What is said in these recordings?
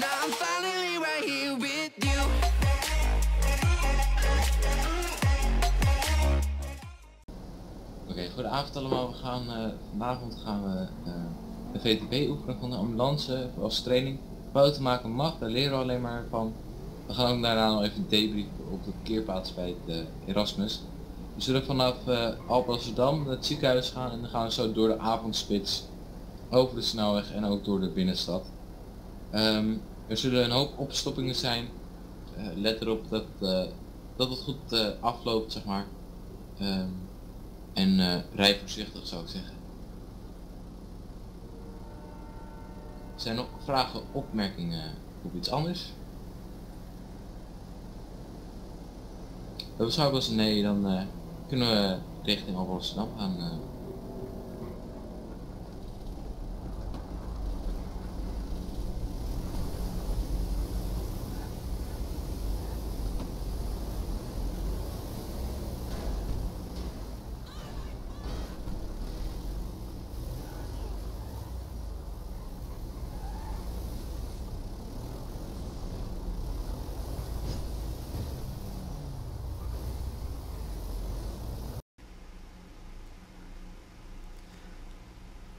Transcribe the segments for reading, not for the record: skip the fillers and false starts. Oké, goedenavond allemaal. We gaan vanavond gaan we de VTB oefenen van de ambulance als training. Fouten maken mag, daar leren we alleen maar van. We gaan ook daarna nog even debriefen op de parkeerplaats bij het Erasmus. We zullen vanaf Amsterdam naar het ziekenhuis gaan en dan gaan we zo door de avondspits over de snelweg en ook door de binnenstad. Er zullen een hoop opstoppingen zijn. Let erop dat, dat het goed afloopt, zeg maar. En rij voorzichtig, zou ik zeggen. Zijn er nog vragen, opmerkingen of iets anders? Dat zou ik wel zeggen, nee, dan kunnen we richting Amsterdam gaan.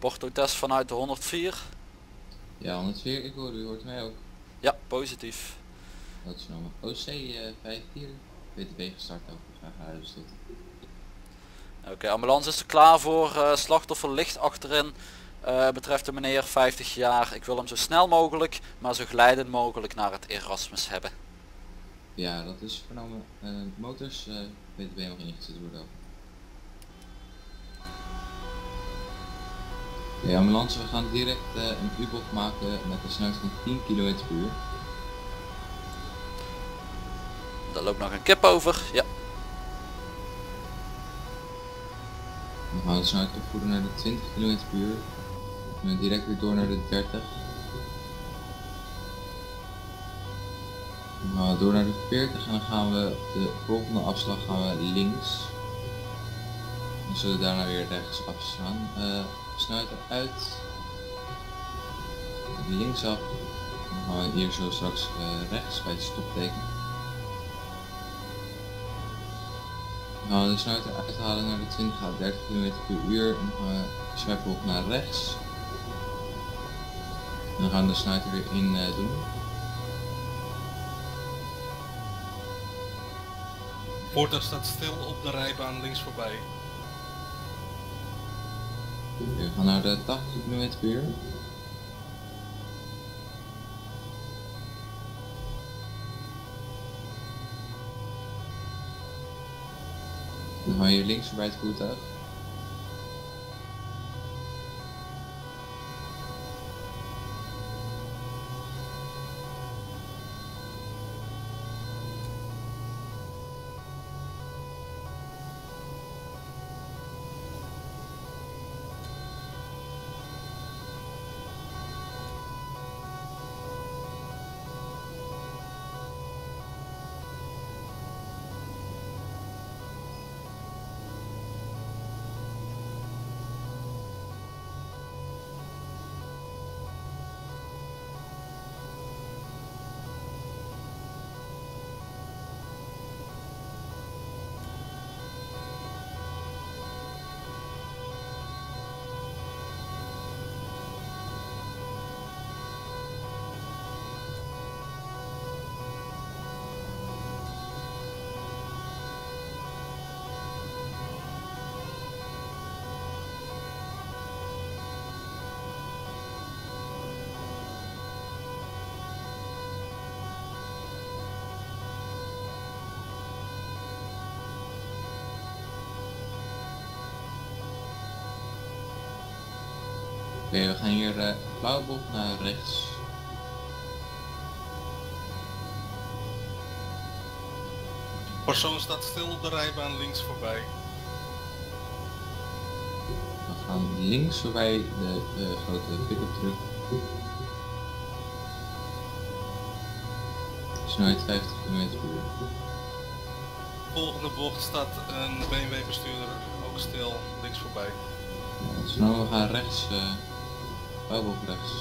Portotest vanuit de 104. Ja, 104, ik hoor u, hoort mij ook. Ja, positief. Dat is normaal. OC 54, VTB gestart over Vraaghuis tot. Oké, ambulance is er klaar voor, slachtoffer ligt achterin. Betreft de meneer, 50 jaar. Ik wil hem zo snel mogelijk, maar zo glijdend mogelijk naar het Erasmus hebben. Ja, dat is vernomen. Motors, VTB mag ingezet worden. Oké, ambulance, we gaan direct een U-bocht maken met een snelheid van 10 km/u. Daar loopt nog een kip over, ja. We gaan de snelheid opvoeren naar de 20 km/u. En direct weer door naar de 30. Dan gaan we door naar de 40 en dan gaan we op de volgende afslag gaan we links. Dan zullen we daarna weer rechts afslaan. Snuiter uit, linksaf, dan gaan we hier zo straks rechts bij het stopteken. Dan gaan we de snuiter uithalen naar de 20 à 30 km/u en dan gaan we zwerven op naar rechts. En dan gaan we de snuiter weer in doen. Porta staat stil op de rijbaan links voorbij. We gaan naar de 80 km/u. Dan gaan we hier links voorbij het voertuig. Oké, we gaan hier blauwbocht naar rechts. Persoon staat stil op de rijbaan links voorbij. We gaan links voorbij de grote pick-up truck. Snelheid 50 km/u. Volgende bocht staat een BMW bestuurder ook stil links voorbij. Nou, we gaan rechts. Bouwbocht rechts.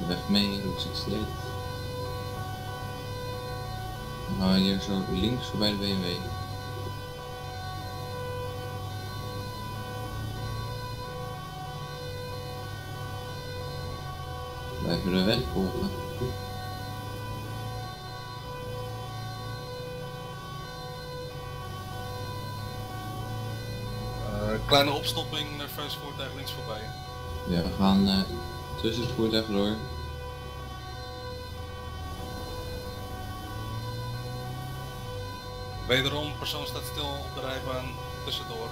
De weg mee, route 68. Maar hier zo links voorbij de BMW. Blijven de weg volgen. Kleine opstopping, nerveus voertuig links voorbij. Ja, we gaan tussen het voertuig door. Wederom, persoon staat stil op de rijbaan, tussendoor.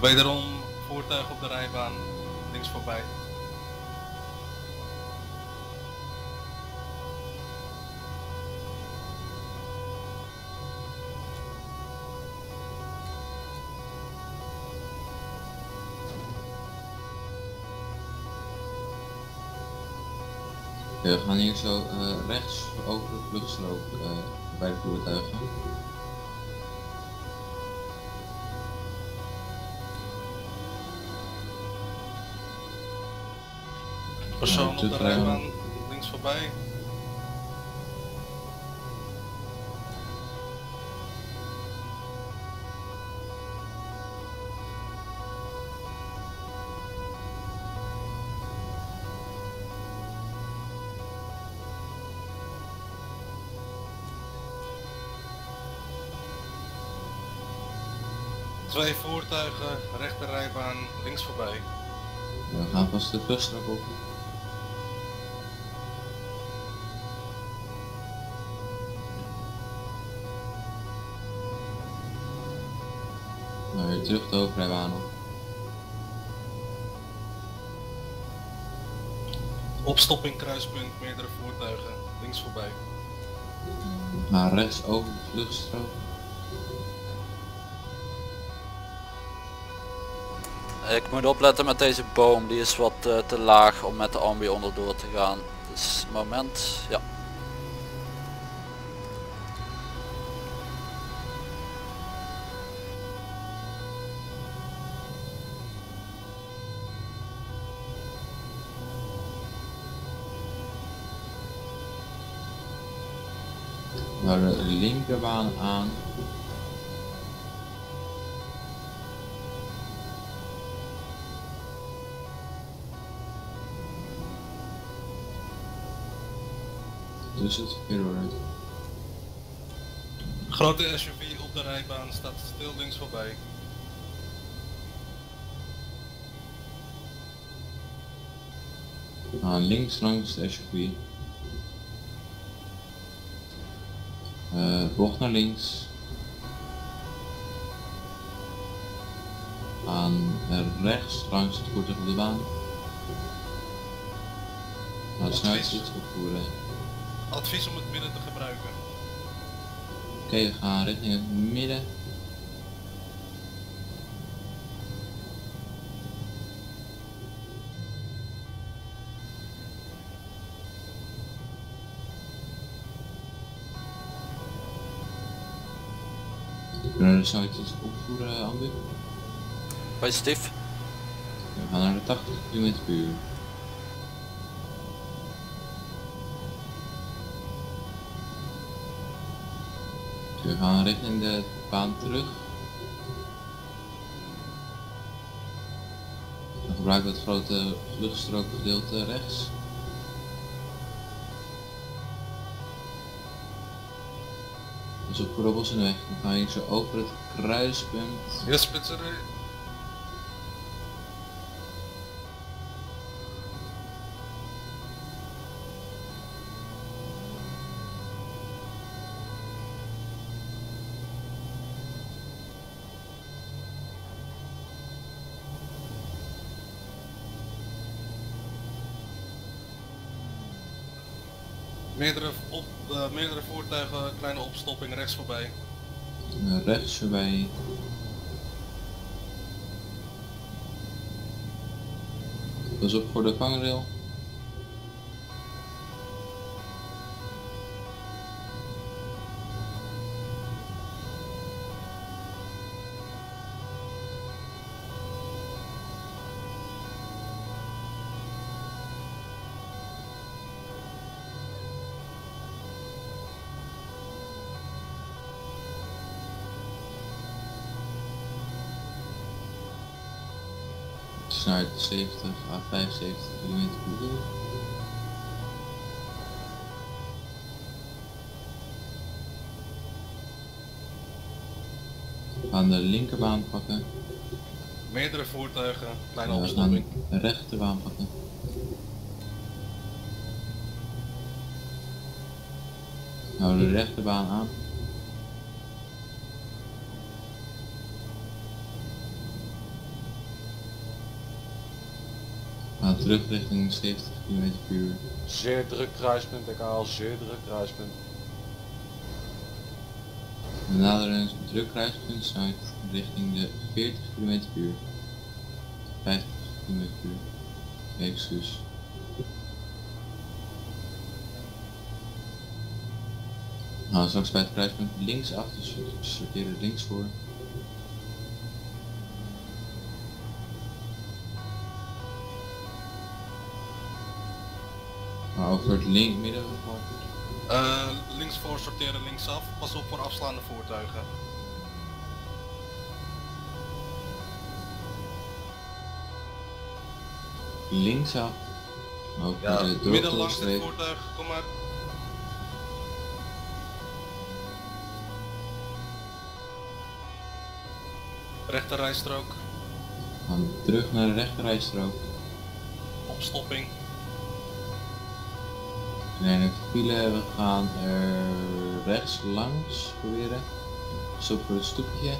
Wederom, voertuig op de rijbaan, links voorbij. We gaan hier zo rechts over de vluchtstrook bij de voertuigen. Persoon op de rijbaan links voorbij. Twee voertuigen, rechter rijbaan, links voorbij. We gaan vast de vluchtstrook op. Nou, weer terug de hoofdrijbaan op. Opstopping kruispunt, meerdere voertuigen, links voorbij. We gaan rechts over de vluchtstrook. Ik moet opletten met deze boom, die is wat te laag om met de ambi onderdoor te gaan. Dus moment, ja. Naar de linkerbaan aan. Dus het verkeerde. Grote SUV op de rijbaan staat stil links voorbij. Links langs de SUV. Bocht naar links. Rechts langs het voertuig op de baan. Snuit het opvoeren. Advies om het midden te gebruiken. Oké, we gaan richting het midden. Kunnen we de zoutjes opvoeren, Ambu? Positief. We gaan naar de 80 km/u. We gaan richting de baan terug. Dan gebruiken we het grote vluchtstrookgedeelte rechts. Dus op robbels en weg. Dan gaan we hier zo over het kruispunt. Ja, spitsen. Meerdere voertuigen, kleine opstopping, rechts voorbij. Rechts voorbij. Dus op voor de vangrail. Snijdt 70 à 75 km/u. We gaan de linkerbaan pakken. Meerdere voertuigen, kleine opstopping. We gaan de rechterbaan pakken. We houden de rechterbaan aan. Terug richting 70 km/u. Zeer druk kruispunt, ik haal zeer druk kruispunt. We naderen een druk kruispunt zuid richting de 40 km/u. 50 km/u. Excuus. Nou, straks bij het kruispunt links achter, sorteren links voor. Over het midden? Links voor sorteren, links af. Pas op voor afslaande voertuigen. Links af. Over ja, de midden langs het voertuig, kom maar. Rechterrijstrook. Dan terug naar de rechterrijstrook. Opstopping. Nee, de file, we gaan er rechts langs proberen. Stop voor het stoepje.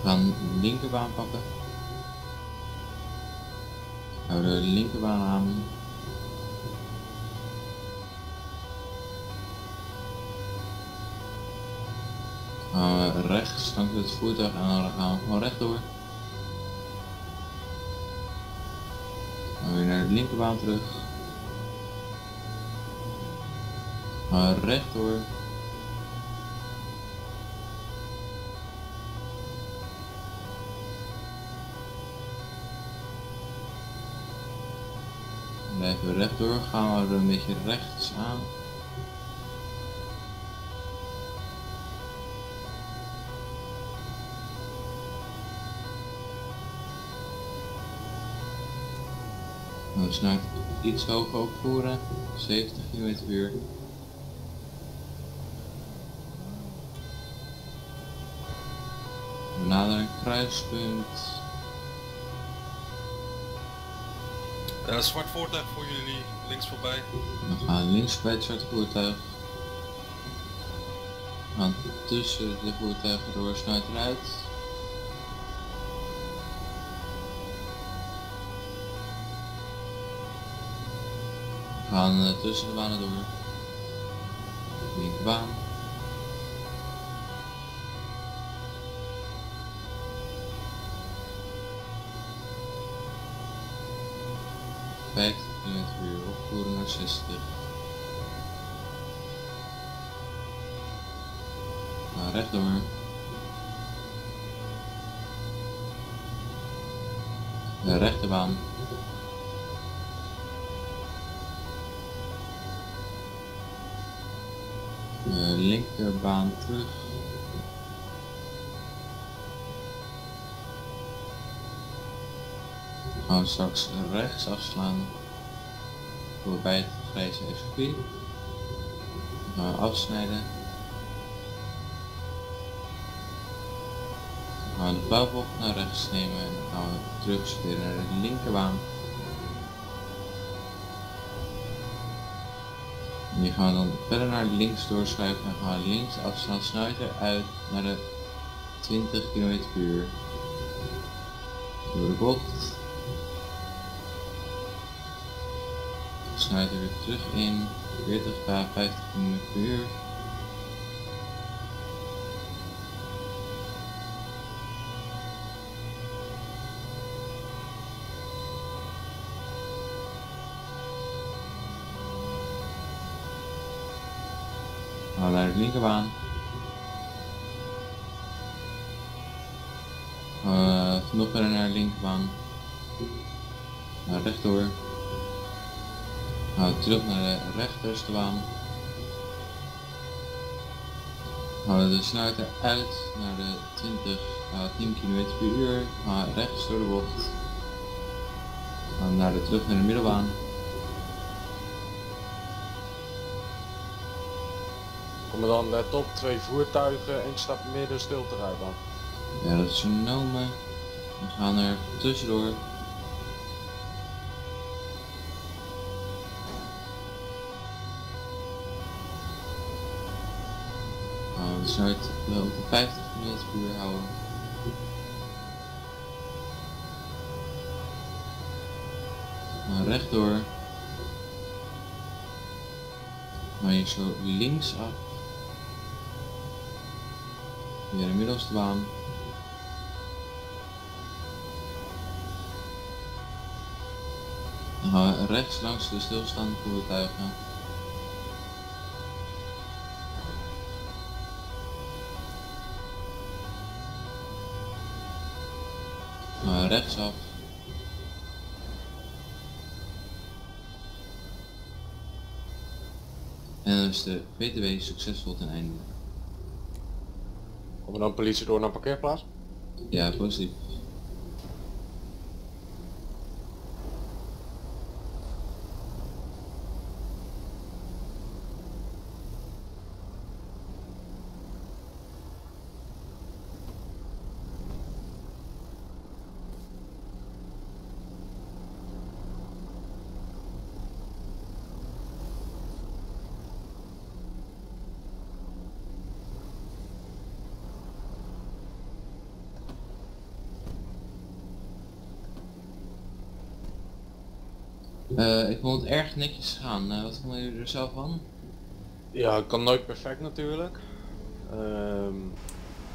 We gaan de linkerbaan pakken. We houden de linkerbaan aan. Dan gaan we rechts langs het voertuig en dan gaan we gewoon rechtdoor. Dan gaan we weer naar de linkerbaan terug. Dan gaan we rechtdoor. Blijven we rechtdoor, gaan we er een beetje rechts aan. We snijden iets hoger op voeren, 70 km/u. We naderen een kruispunt. Zwart voertuig voor jullie, links voorbij. We gaan links voorbij het zwarte voertuig. We gaan tussen de voertuigen door, snuit eruit. We gaan tussen de banen door. Linkerbaan. Opvoeren naar 60. Ga rechtdoor. De rechterbaan. De linkerbaan terug. Gaan we straks rechts afslaan. Voorbij het grijze SUV. Gaan we afsnijden. Dan gaan we de blauwbocht naar rechts nemen en dan gaan we terug weer naar de linkerbaan. En die gaan we dan verder naar links doorschuiven en gaan we links afslaan, snuiter uit naar de 20 km/u. Door de bocht. Snuiter weer terug in, 40 pa, 50 km/u. Haal naar de linkerbaan. Nog verder naar de linkerbaan. Naar rechtdoor. Hou terug naar de rechterste baan. Hou de snuiter uit naar de 10 km/u. Hou rechts door de bocht. Hou naar de terug naar de middelbaan. Komen dan let op, 2 voertuigen, 1 stap midden, stilte rijbaan. Ja, dat is genomen. We gaan er tussendoor. We zullen op de 50 km/u houden. Rechtdoor. Maar hier zo links af. Weer de middelste baan. Dan gaan we rechts langs de stilstaande voertuigen. Dan gaan we rechtsaf. En dan is de VTB succesvol ten einde. Komen dan politie door naar parkeerplaats? Ja, positief. Ik vond het erg netjes gaan. Wat vonden jullie er zelf van? Ja, het kan nooit perfect natuurlijk.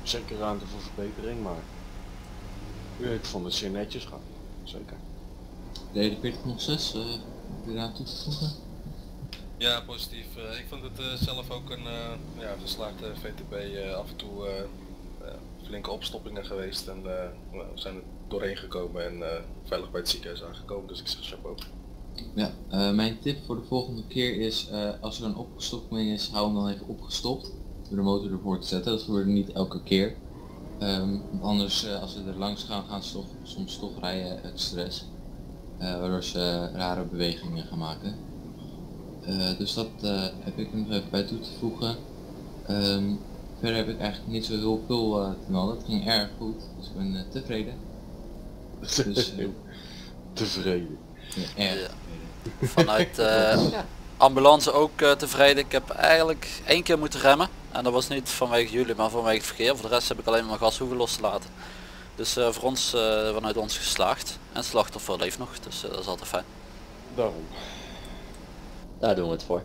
Zeker ruimte voor verbetering, maar ik vond het zeer netjes gaan. Zeker. De 4006, wil je daar aan toe te voegen? Ja, positief. Ik vond het zelf ook een geslaagde VTB. Af en toe flinke opstoppingen geweest en we zijn er doorheen gekomen en veilig bij het ziekenhuis aangekomen, dus ik zeg chapeau. Ja, mijn tip voor de volgende keer is, als er een opstopping is, hou hem dan even opgestopt door de motor ervoor te zetten. Dat gebeurt niet elke keer. Anders, als we er langs gaan, gaan ze soms toch rijden uit stress. Waardoor ze rare bewegingen gaan maken. Dus dat heb ik er nog even bij toe te voegen. Verder heb ik eigenlijk niet zo heel veel te melden. Het ging erg goed, dus ik ben tevreden. Dus, tevreden. Ja, ja. Vanuit ambulance ook tevreden. Ik heb eigenlijk 1 keer moeten remmen. En dat was niet vanwege jullie, maar vanwege het verkeer. Voor de rest heb ik alleen maar mijn gashoeven los te laten. Dus voor ons, vanuit ons geslaagd. En het slachtoffer leeft nog, dus dat is altijd fijn. Daarom. Daar doen we het voor.